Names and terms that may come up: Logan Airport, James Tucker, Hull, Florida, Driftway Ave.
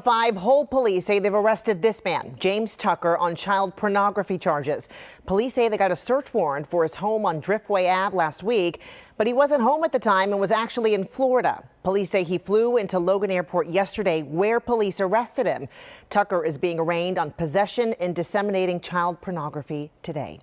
5, Hull police say they've arrested this man, James Tucker, on child pornography charges. Police say they got a search warrant for his home on Driftway Ave last week, but he wasn't home at the time and was actually in Florida. Police say he flew into Logan Airport yesterday, where police arrested him. Tucker is being arraigned on possession and disseminating child pornography today.